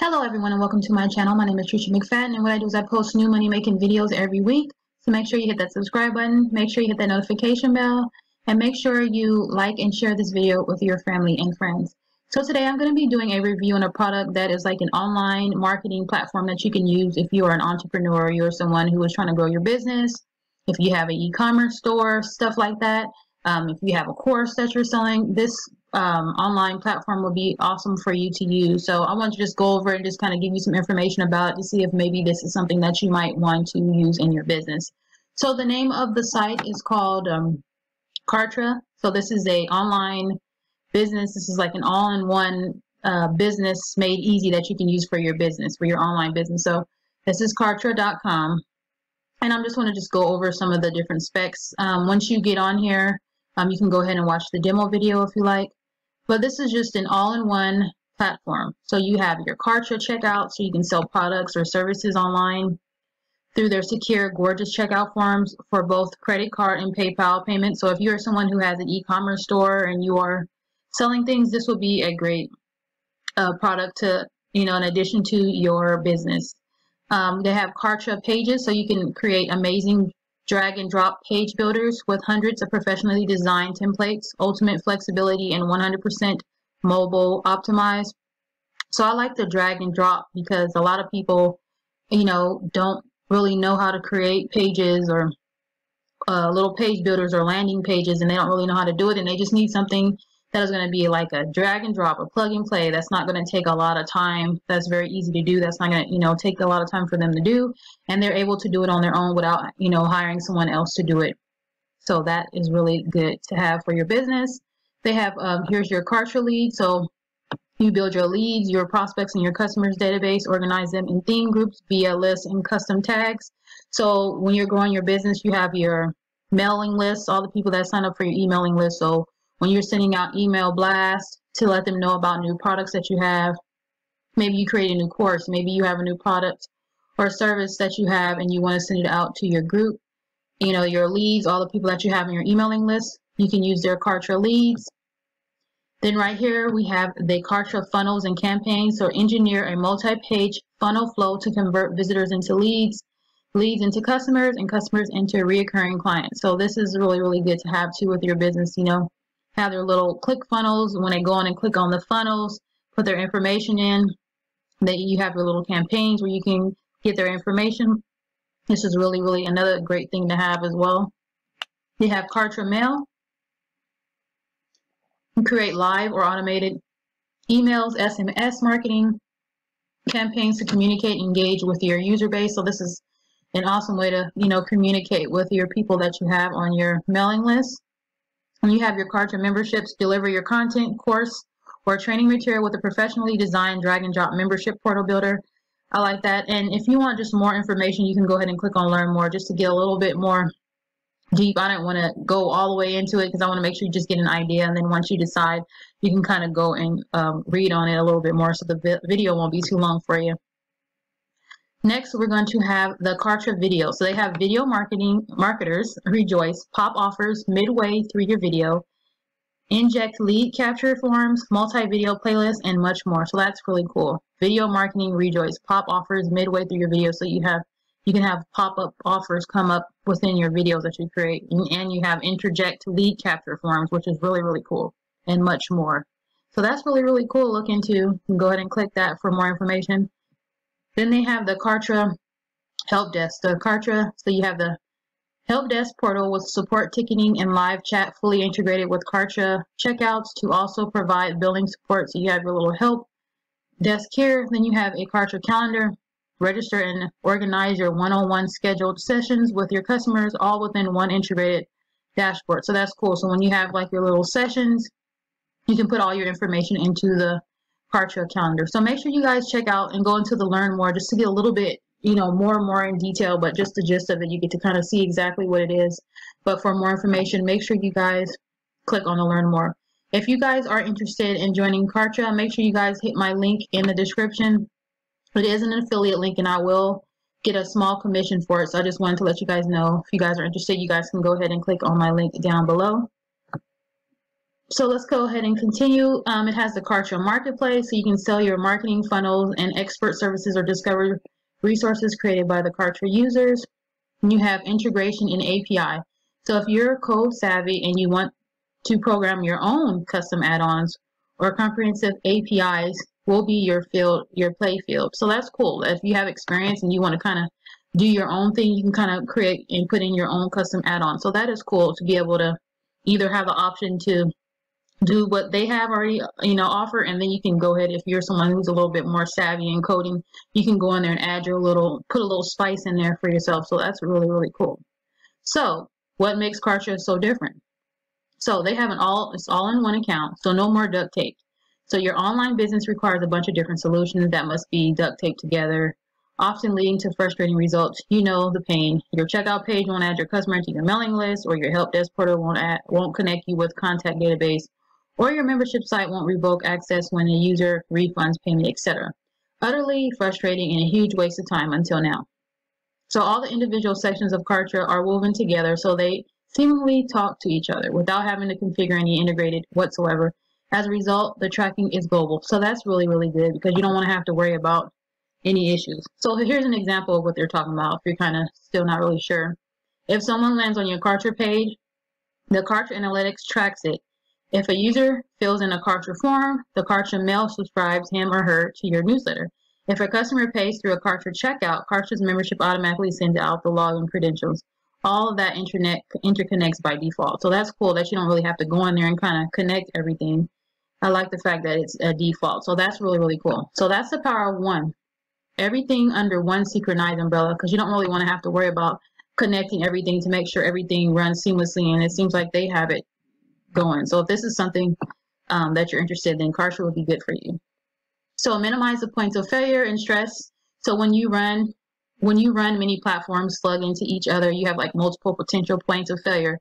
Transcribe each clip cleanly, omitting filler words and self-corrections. Hello everyone and welcome to my channel. My name is Tresha McFadden and what I do is I post new money making videos every week. So make sure you hit that subscribe button, make sure you hit that notification bell, and make sure you like and share this video with your family and friends. So today I'm going to be doing a review on a product that is like an online marketing platform that you can use if you are an entrepreneur or you're someone who is trying to grow your business, if you have an e-commerce store, stuff like that. If you have a course that you're selling, this online platform will be awesome for you to use. So I want to just go over and just kind of give you some information about it to see if maybe this is something that you might want to use in your business. So the name of the site is called Kartra. So this is a online business. This is like an all-in-one business made easy that you can use for your business, for your online business. So this is Kartra.com. And I'm just going to just go over some of the different specs. Once you get on here, you can go ahead and watch the demo video if you like. But this is just an all-in-one platform. So you have your Kartra checkout, so you can sell products or services online through their secure, gorgeous checkout forms for both credit card and PayPal payments. So if you're someone who has an e-commerce store and you are selling things, this would be a great product to, in addition to your business. They have Kartra pages, so you can create amazing drag and drop page builders with hundreds of professionally designed templates, ultimate flexibility, and 100% mobile optimized. So I like the drag and drop because a lot of people, don't really know how to create pages or little page builders or landing pages, and they don't really know how to do it, and they just need something that is going to be like a drag and drop, a plug and play. That's not going to take a lot of time. That's very easy to do. That's not going to, take a lot of time for them to do. And they're able to do it on their own without, hiring someone else to do it. So that is really good to have for your business. They have, here's your Kartra lead. So you build your leads, your prospects, and your customers database, organize them in theme groups via lists and custom tags. So when you're growing your business, you have your mailing list, all the people that sign up for your emailing list. So when you're sending out email blasts to let them know about new products that you have, maybe you create a new course, maybe you have a new product or service that you have and you want to send it out to your group, your leads, all the people that you have in your emailing list, you can use their Kartra leads. Then right here we have the Kartra funnels and campaigns. So engineer a multi-page funnel flow to convert visitors into leads, leads into customers, and customers into reoccurring clients. So this is really, really good to have too with your business, have their little click funnels. When they go on and click on the funnels, put their information in, that you have your little campaigns where you can get their information. This is really, really another great thing to have as well. You have Kartra Mail. You create live or automated emails, SMS marketing campaigns to communicate, engage with your user base. So this is an awesome way to, communicate with your people that you have on your mailing list. And you have your Kartra memberships, deliver your content, course, or training material with a professionally designed drag and drop membership portal builder. I like that. And if you want just more information, you can go ahead and click on learn more just to get a little bit more deep. I don't want to go all the way into it because I want to make sure you just get an idea. And then once you decide, you can kind of go and read on it a little bit more so the video won't be too long for you. Next, we're going to have the Kartra video. So they have video marketers rejoice, pop offers midway through your video, inject lead capture forms, multi-video playlists, and much more. So that's really cool. Video marketing rejoice, pop offers midway through your video. So you can have pop-up offers come up within your videos that you create, and you have interject lead capture forms, which is really, really cool, and much more. So that's really, really cool. Look into, you can go ahead and click that for more information. Then they have the Kartra help desk. The Kartra, so you have the help desk portal with support ticketing and live chat fully integrated with Kartra checkouts to also provide billing support. So you have your little help desk here. Then you have a Kartra calendar. Register and organize your one-on-one scheduled sessions with your customers all within one integrated dashboard. So that's cool. So when you have like your little sessions, you can put all your information into the Kartra calendar. So make sure you guys check out and go into the learn more just to get a little bit, more in detail, but just the gist of it, you get to kind of see exactly what it is. But for more information, make sure you guys click on the learn more. If you guys are interested in joining Kartra, make sure you guys hit my link in the description. It is an affiliate link and I will get a small commission for it. So I just wanted to let you guys know if you guys are interested, you guys can go ahead and click on my link down below. So let's go ahead and continue. It has the Kartra Marketplace, so you can sell your marketing funnels and expert services or discover resources created by the Kartra users. And you have integration and API. So if you're code savvy and you want to program your own custom add-ons or comprehensive APIs, will be your field, your play field. So that's cool. If you have experience and you want to kind of do your own thing, you can kind of create and put in your own custom add-on. So that is cool to be able to either have the option to do what they have already, you know, offer, and then you can go ahead, if you're someone who's a little bit more savvy in coding, you can go in there and add your little, put a little spice in there for yourself. So that's really, really cool. So what makes Kartra so different? So they have it's all in one account, so no more duct tape. So your online business requires a bunch of different solutions that must be duct taped together, often leading to frustrating results. You know the pain. Your checkout page won't add your customer to your mailing list, or your help desk portal won't connect you with contact database, or your membership site won't revoke access when a user refunds payment, etc. Utterly frustrating and a huge waste of time until now. So all the individual sections of Kartra are woven together, so they seemingly talk to each other without having to configure any integrated whatsoever. As a result, the tracking is global. So that's really, really good because you don't want to have to worry about any issues. So here's an example of what they're talking about if you're kind of still not really sure. If someone lands on your Kartra page, the Kartra Analytics tracks it. If a user fills in a Kartra form, the Kartra mail subscribes him or her to your newsletter. If a customer pays through a Kartra checkout, Kartra's membership automatically sends out the login credentials. All of that interconnects by default. So that's cool that you don't really have to go in there and kind of connect everything. I like the fact that it's a default. So that's really, really cool. So that's the power of one. Everything under one synchronized umbrella, because you don't really want to have to worry about connecting everything to make sure everything runs seamlessly. And it seems like they have it going. So if this is something that you're interested in, then Kartra will be good for you. So minimize the points of failure and stress. So when you run many platforms slug into each other, you have like multiple potential points of failure.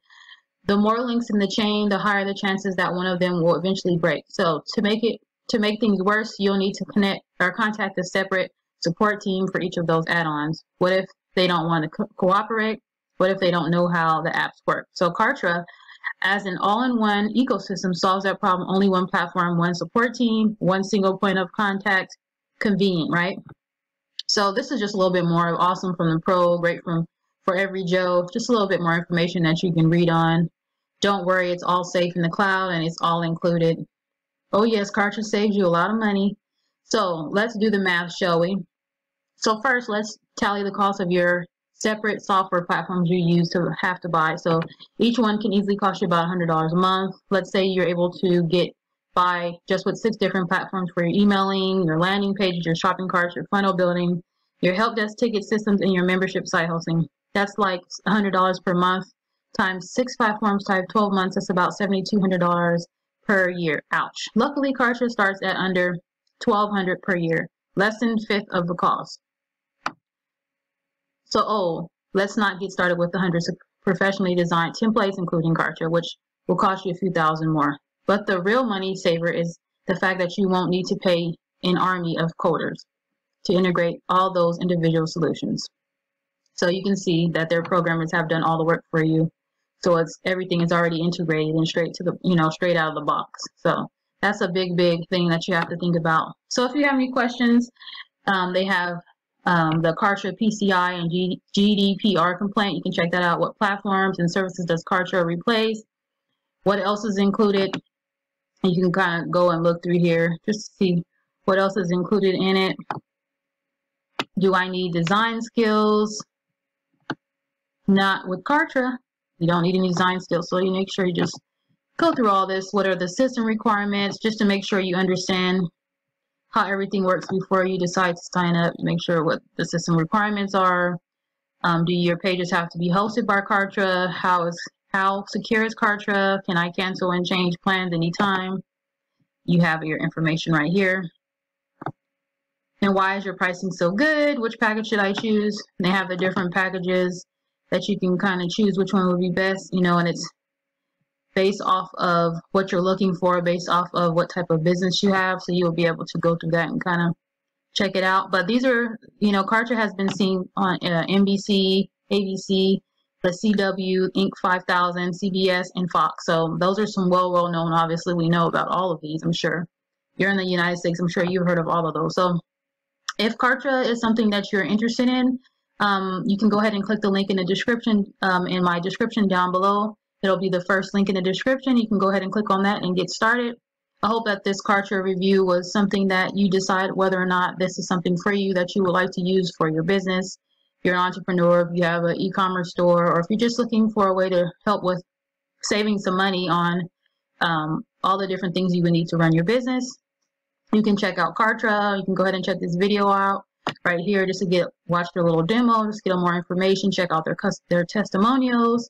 The more links in the chain, the higher the chances that one of them will eventually break. So to make things worse, you'll need to connect or contact a separate support team for each of those add-ons. What if they don't want to cooperate? What if they don't know how the apps work? So Kartra, as an all-in-one ecosystem, solves that problem. Only one platform, one support team, one single point of contact. Convenient, right? So this is just a little bit more of awesome from the pro, great for every Joe, just a little bit more information that you can read on. Don't worry, it's all safe in the cloud and it's all included. Oh yes, Kartra saves you a lot of money. So let's do the math, shall we? So first, let's tally the cost of your separate software platforms you use to have to buy. So each one can easily cost you about $100 a month. Let's say you're able to get by just with 6 different platforms for your emailing, your landing pages, your shopping carts, your funnel building, your help desk ticket systems, and your membership site hosting. That's like $100 per month times 6 platforms times 12 months. That's about $7,200 per year. Ouch. Luckily, Kartra starts at under $1,200 per year, less than 1/5 of the cost. So, let's not get started with the hundreds of professionally designed templates, including Kartra, which will cost you a few thousand more. But the real money saver is the fact that you won't need to pay an army of coders to integrate all those individual solutions. So you can see that their programmers have done all the work for you. So everything is already integrated and straight to the, straight out of the box. So that's a big, big thing that you have to think about. So if you have any questions, they have the Kartra PCI and GDPR complaint. You can check that out. What platforms and services does Kartra replace? What else is included? And you can kind of go and look through here just to see what else is included in it. Do I need design skills? Not with Kartra. You don't need any design skills. So you make sure you just go through all this. What are the system requirements? Just to make sure you understand how everything works before you decide to sign up. Make sure what the system requirements are. Do your pages have to be hosted by Kartra? How secure is Kartra? Can I cancel and change plans anytime? You have your information right here. And why is your pricing so good? Which package should I choose? And they have the different packages that you can kind of choose which one would be best, and it's based off of what you're looking for, based off of what type of business you have. So you'll be able to go through that and kind of check it out. But these are, Kartra has been seen on NBC, ABC, the CW, Inc. 5000, CBS, and Fox. So those are some well known. Obviously, we know about all of these, I'm sure. You're in the United States, I'm sure you've heard of all of those. So if Kartra is something that you're interested in, you can go ahead and click the link in the description, in my description down below. It'll be the first link in the description. You can go ahead and click on that and get started. I hope that this Kartra review was something that you decide whether or not this is something for you that you would like to use for your business. If you're an entrepreneur, if you have an e-commerce store, or if you're just looking for a way to help with saving some money on all the different things you would need to run your business, you can check out Kartra. You can go ahead and check this video out right here just to watch their little demo, just get more information, check out their testimonials,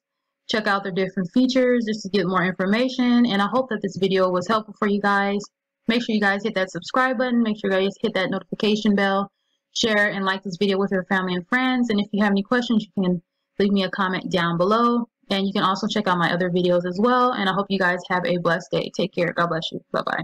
check out their different features just to get more information. And I hope that this video was helpful for you guys. Make sure you guys hit that subscribe button. Make sure you guys hit that notification bell. Share and like this video with your family and friends. And if you have any questions, you can leave me a comment down below. And you can also check out my other videos as well. And I hope you guys have a blessed day. Take care. God bless you. Bye-bye.